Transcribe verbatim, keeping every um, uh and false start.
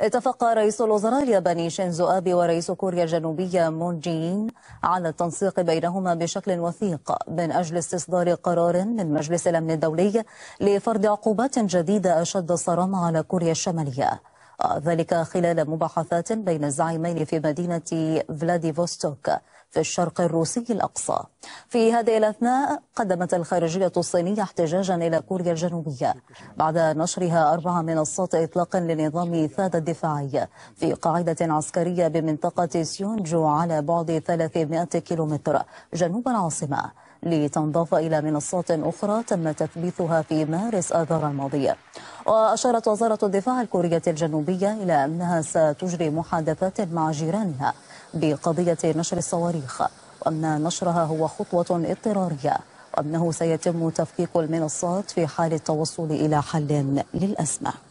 اتفق رئيس الوزراء الياباني شينزو آبي ورئيس كوريا الجنوبية مون جين على التنسيق بينهما بشكل وثيق من أجل استصدار قرار من مجلس الأمن الدولي لفرض عقوبات جديدة أشد الصرامة على كوريا الشمالية، ذلك خلال مباحثات بين الزعيمين في مدينة فلاديفوستوك في الشرق الروسي الأقصى. في هذه الأثناء قدمت الخارجية الصينية احتجاجا إلى كوريا الجنوبية بعد نشرها أربعة منصات إطلاق لنظام ثاد الدفاعي في قاعدة عسكرية بمنطقة سيونجو على بعد ثلاثمائة كيلومتر جنوب العاصمة، لتنضاف إلى منصات أخرى تم تثبيتها في مارس آذار الماضي. وأشارت وزارة الدفاع الكورية الجنوبية إلى أنها ستجري محادثات مع جيرانها بقضية نشر الصواريخ، وأن نشرها هو خطوة اضطرارية، وأنه سيتم تفكيك المنصات في حال التوصل إلى حل للأزمة.